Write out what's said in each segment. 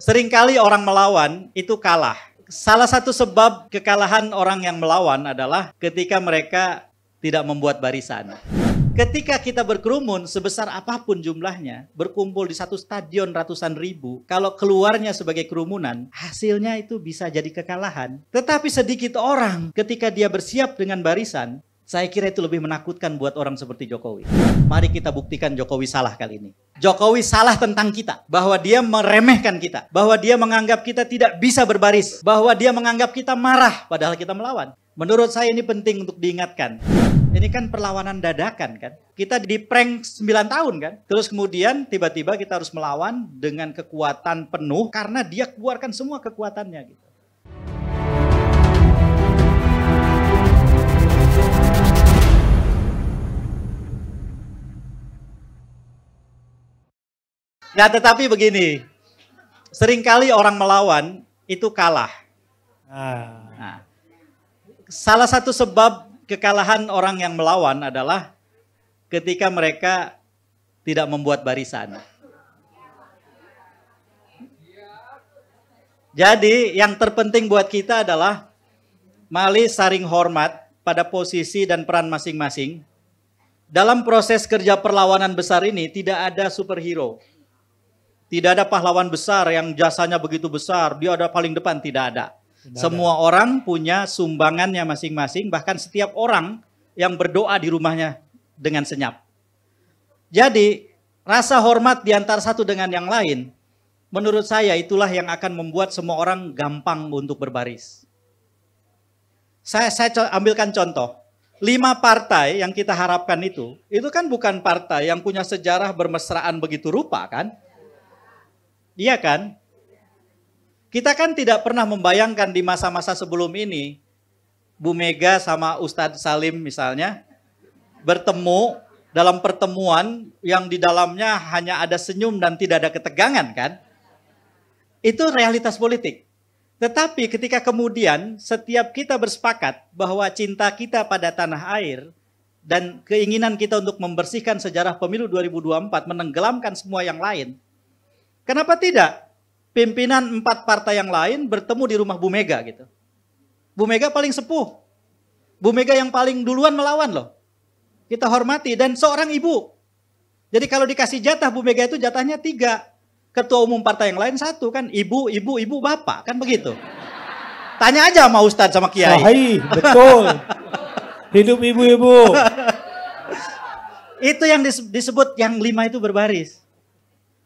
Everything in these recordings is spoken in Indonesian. Seringkali orang melawan itu kalah. Salah satu sebab kekalahan orang yang melawan adalah ketika mereka tidak membuat barisan. Ketika kita berkerumun sebesar apapun jumlahnya, berkumpul di satu stadion ratusan ribu, kalau keluarnya sebagai kerumunan, hasilnya itu bisa jadi kekalahan. Tetapi sedikit orang ketika dia bersiap dengan barisan, saya kira itu lebih menakutkan buat orang seperti Jokowi. Mari kita buktikan Jokowi salah kali ini. Jokowi salah tentang kita. Bahwa dia meremehkan kita. Bahwa dia menganggap kita tidak bisa berbaris. Bahwa dia menganggap kita marah padahal kita melawan. Menurut saya ini penting untuk diingatkan. Ini kan perlawanan dadakan kan. Kita di prank 9 tahun kan. Terus kemudian tiba-tiba kita harus melawan dengan kekuatan penuh. Karena dia keluarkan semua kekuatannya gitu. Nah, tetapi begini, seringkali orang melawan itu kalah. Nah, salah satu sebab kekalahan orang yang melawan adalah ketika mereka tidak membuat barisan. Jadi yang terpenting buat kita adalah mari saring hormat pada posisi dan peran masing-masing. Dalam proses kerja perlawanan besar ini tidak ada superhero. Tidak ada pahlawan besar yang jasanya begitu besar, dia ada paling depan, tidak ada. Semua orang punya sumbangannya masing-masing, bahkan setiap orang yang berdoa di rumahnya dengan senyap. Jadi, rasa hormat di antara satu dengan yang lain, menurut saya itulah yang akan membuat semua orang gampang untuk berbaris. Saya ambilkan contoh. 5 partai yang kita harapkan itu kan bukan partai yang punya sejarah bermesraan begitu rupa kan? Iya kan? Kita kan tidak pernah membayangkan di masa-masa sebelum ini, Bu Mega sama Ustadz Salim misalnya, bertemu dalam pertemuan yang di dalamnya hanya ada senyum dan tidak ada ketegangan kan? Itu realitas politik. Tetapi ketika kemudian setiap kita bersepakat bahwa cinta kita pada tanah air dan keinginan kita untuk membersihkan sejarah pemilu 2024 menenggelamkan semua yang lain, kenapa tidak? Pimpinan 4 partai yang lain bertemu di rumah Bu Mega gitu. Bu Mega paling sepuh. Bu Mega yang paling duluan melawan loh. Kita hormati dan seorang ibu. Jadi kalau dikasih jatah Bu Mega itu jatahnya 3. Ketua umum partai yang lain 1 kan. Ibu, ibu, ibu, bapak kan begitu. Tanya aja sama Ustadz sama Kiai. Wahai, betul. Hidup ibu-ibu. Itu yang disebut yang 5 itu berbaris.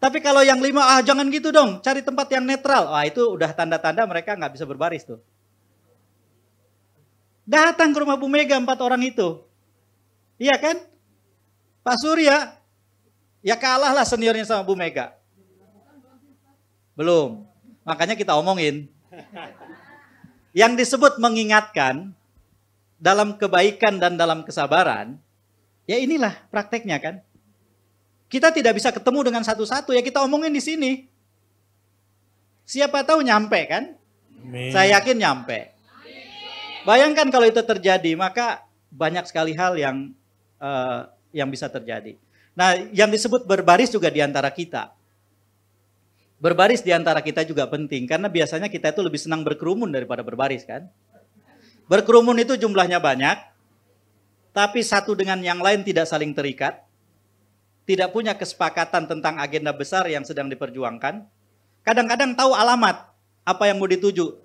Tapi kalau yang 5, jangan gitu dong, cari tempat yang netral. Wah, itu udah tanda-tanda mereka nggak bisa berbaris tuh. Datang ke rumah Bu Mega 4 orang itu. Iya kan? Pak Surya, ya kalah lah seniornya sama Bu Mega. Belum, makanya kita omongin. Yang disebut mengingatkan dalam kebaikan dan dalam kesabaran, ya inilah prakteknya kan. Kita tidak bisa ketemu dengan satu-satu, ya kita omongin di sini. Siapa tahu nyampe kan? Amin. Saya yakin nyampe. Amin. Bayangkan kalau itu terjadi, maka banyak sekali hal yang bisa terjadi. Nah, yang disebut berbaris juga di antara kita. Berbaris di antara kita juga penting, karena biasanya kita itu lebih senang berkerumun daripada berbaris kan? Berkerumun itu jumlahnya banyak, tapi satu dengan yang lain tidak saling terikat. Tidak punya kesepakatan tentang agenda besar yang sedang diperjuangkan. Kadang-kadang tahu alamat apa yang mau dituju,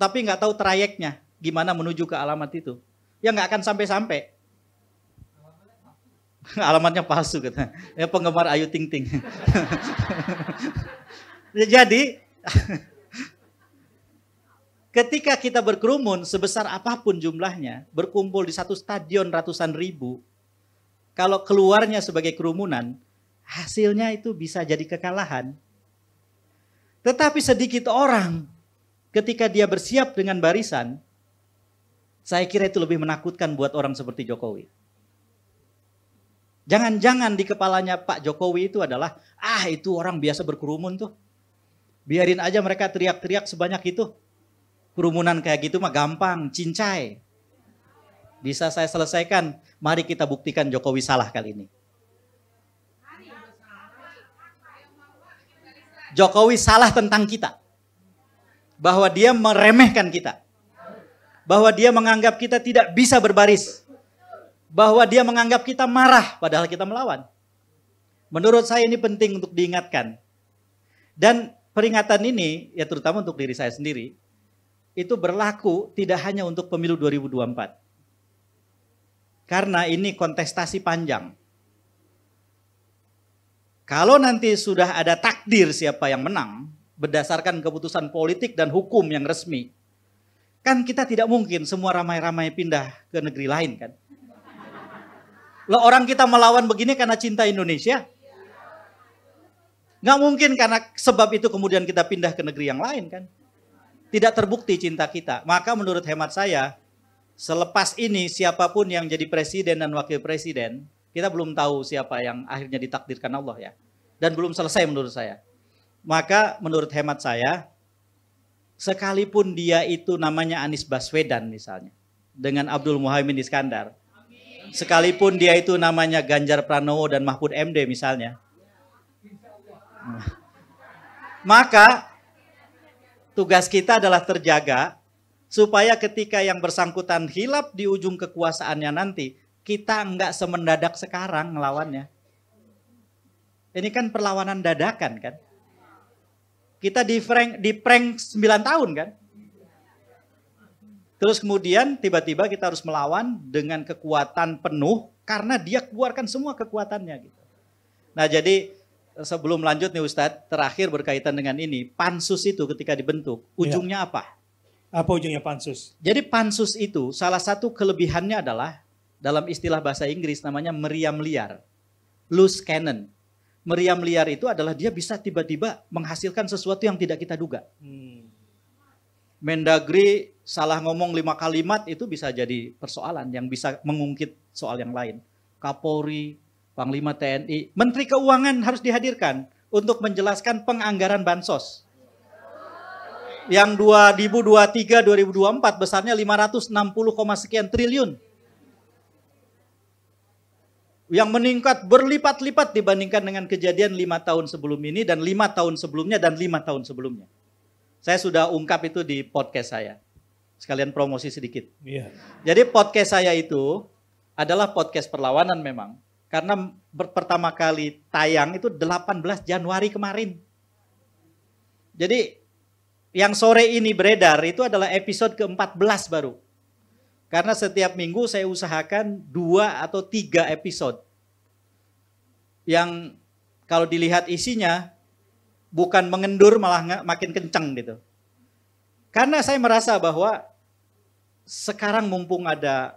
tapi nggak tahu trayeknya gimana menuju ke alamat itu. Ya nggak akan sampai-sampai. Alamatnya palsu katanya. Ya penggemar Ayu Ting Ting. Jadi ketika kita berkerumun sebesar apapun jumlahnya, berkumpul di satu stadion ratusan ribu. Kalau keluarnya sebagai kerumunan, hasilnya itu bisa jadi kekalahan. Tetapi sedikit orang ketika dia bersiap dengan barisan, saya kira itu lebih menakutkan buat orang seperti Jokowi. Jangan-jangan di kepalanya Pak Jokowi itu adalah, itu orang biasa berkerumun tuh. Biarin aja mereka teriak-teriak sebanyak itu. Kerumunan kayak gitu mah gampang, cincai. Bisa saya selesaikan, mari kita buktikan Jokowi salah kali ini. Jokowi salah tentang kita. Bahwa dia meremehkan kita. Bahwa dia menganggap kita tidak bisa berbaris. Bahwa dia menganggap kita marah padahal kita melawan. Menurut saya ini penting untuk diingatkan. Dan peringatan ini, ya terutama untuk diri saya sendiri, itu berlaku tidak hanya untuk pemilu 2024. Karena ini kontestasi panjang. Kalau nanti sudah ada takdir siapa yang menang, berdasarkan keputusan politik dan hukum yang resmi, kan kita tidak mungkin semua ramai-ramai pindah ke negeri lain kan. Loh, orang kita melawan begini karena cinta Indonesia. Nggak mungkin karena sebab itu kemudian kita pindah ke negeri yang lain kan. Tidak terbukti cinta kita. Maka menurut hemat saya, selepas ini siapapun yang jadi presiden dan wakil presiden, kita belum tahu siapa yang akhirnya ditakdirkan Allah ya. Dan belum selesai menurut saya. Maka menurut hemat saya, sekalipun dia itu namanya Anies Baswedan misalnya, dengan Abdul Muhaimin Iskandar. Sekalipun dia itu namanya Ganjar Pranowo dan Mahfud MD misalnya. Maka tugas kita adalah terjaga, supaya ketika yang bersangkutan hilap di ujung kekuasaannya nanti, kita nggak semendadak sekarang melawannya. Ini kan perlawanan dadakan kan. Kita di prank 9 tahun kan. Terus kemudian tiba-tiba kita harus melawan dengan kekuatan penuh karena dia keluarkan semua kekuatannya gitu. Nah jadi sebelum lanjut nih Ustadz, terakhir berkaitan dengan ini, pansus itu ketika dibentuk, ujungnya apa? Apa ujungnya pansus? Jadi pansus itu salah satu kelebihannya adalah dalam istilah bahasa Inggris namanya meriam liar. Loose cannon. Meriam liar itu adalah dia bisa tiba-tiba menghasilkan sesuatu yang tidak kita duga. Mendagri salah ngomong 5 kalimat itu bisa jadi persoalan yang bisa mengungkit soal yang lain. Kapolri, Panglima TNI, Menteri Keuangan harus dihadirkan untuk menjelaskan penganggaran bansos. Yang 2023, 2024 besarnya 560,sekian triliun. Yang meningkat berlipat-lipat dibandingkan dengan kejadian 5 tahun sebelum ini dan 5 tahun sebelumnya dan 5 tahun sebelumnya. Saya sudah ungkap itu di podcast saya. Sekalian promosi sedikit. Yeah. Jadi podcast saya itu adalah podcast perlawanan memang. Karena pertama kali tayang itu 18 Januari kemarin. Jadi yang sore ini beredar itu adalah episode ke-14 baru. Karena setiap minggu saya usahakan 2 atau 3 episode. Yang kalau dilihat isinya bukan mengendur malah makin kencang gitu. Karena saya merasa bahwa sekarang mumpung ada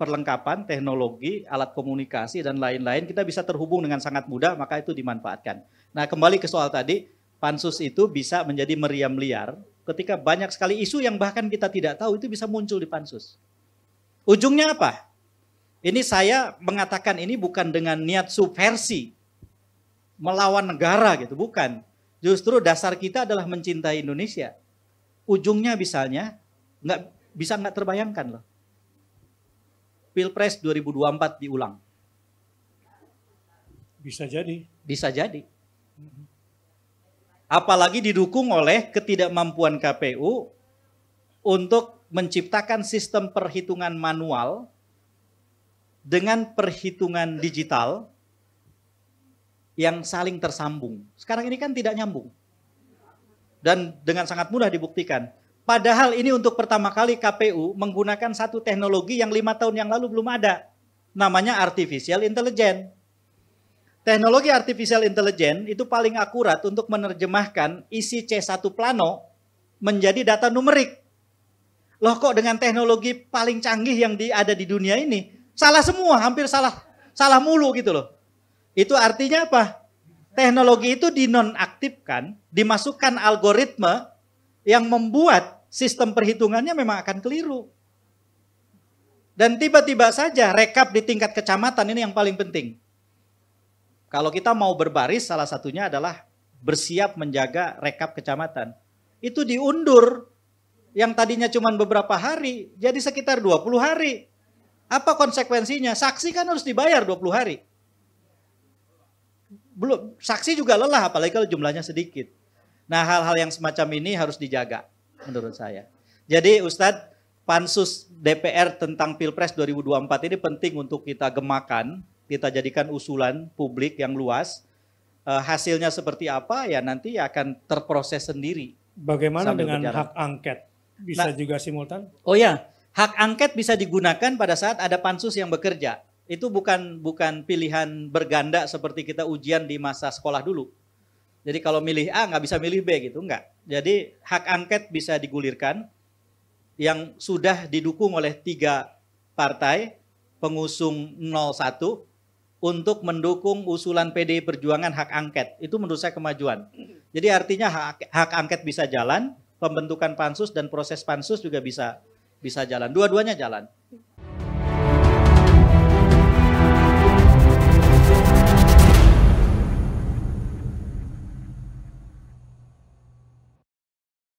perlengkapan, teknologi, alat komunikasi dan lain-lain, kita bisa terhubung dengan sangat mudah maka itu dimanfaatkan. Nah kembali ke soal tadi. Pansus itu bisa menjadi meriam liar ketika banyak sekali isu yang bahkan kita tidak tahu itu bisa muncul di pansus. Ujungnya apa? Ini saya mengatakan ini bukan dengan niat subversi melawan negara gitu, bukan. Justru dasar kita adalah mencintai Indonesia. Ujungnya misalnya nggak terbayangkan loh. Pilpres 2024 diulang. Bisa jadi. Bisa jadi. Apalagi didukung oleh ketidakmampuan KPU untuk menciptakan sistem perhitungan manual dengan perhitungan digital yang saling tersambung. Sekarang ini kan tidak nyambung. Dan dengan sangat mudah dibuktikan. Padahal ini untuk pertama kali KPU menggunakan satu teknologi yang 5 tahun yang lalu belum ada. Namanya artificial intelligence. Teknologi artificial intelligence itu paling akurat untuk menerjemahkan isi C1 plano menjadi data numerik. Loh kok dengan teknologi paling canggih yang ada di dunia ini, salah semua, hampir salah mulu gitu loh. Itu artinya apa? Teknologi itu dinonaktifkan, dimasukkan algoritma yang membuat sistem perhitungannya memang akan keliru. Dan tiba-tiba saja rekap di tingkat kecamatan ini yang paling penting. Kalau kita mau berbaris salah satunya adalah bersiap menjaga rekap kecamatan. Itu diundur yang tadinya cuma beberapa hari jadi sekitar 20 hari. Apa konsekuensinya? Saksi kan harus dibayar 20 hari. belum, saksi juga lelah apalagi kalau jumlahnya sedikit. Nah, hal-hal yang semacam ini harus dijaga menurut saya. Jadi Ustadz, pansus DPR tentang Pilpres 2024 ini penting untuk kita gemakan, kita jadikan usulan publik yang luas. Hasilnya seperti apa ya nanti akan terproses sendiri. Bagaimana dengan hak angket? Bisa juga simultan? Oh ya, hak angket bisa digunakan pada saat ada pansus yang bekerja. Itu bukan pilihan berganda seperti kita ujian di masa sekolah dulu. Jadi kalau milih A nggak bisa milih B gitu, enggak. Jadi hak angket bisa digulirkan yang sudah didukung oleh 3 partai pengusung 01. Untuk mendukung usulan PDI Perjuangan hak angket. Itu menurut saya kemajuan. Jadi artinya hak angket bisa jalan, pembentukan pansus dan proses pansus juga bisa jalan. Dua-duanya jalan.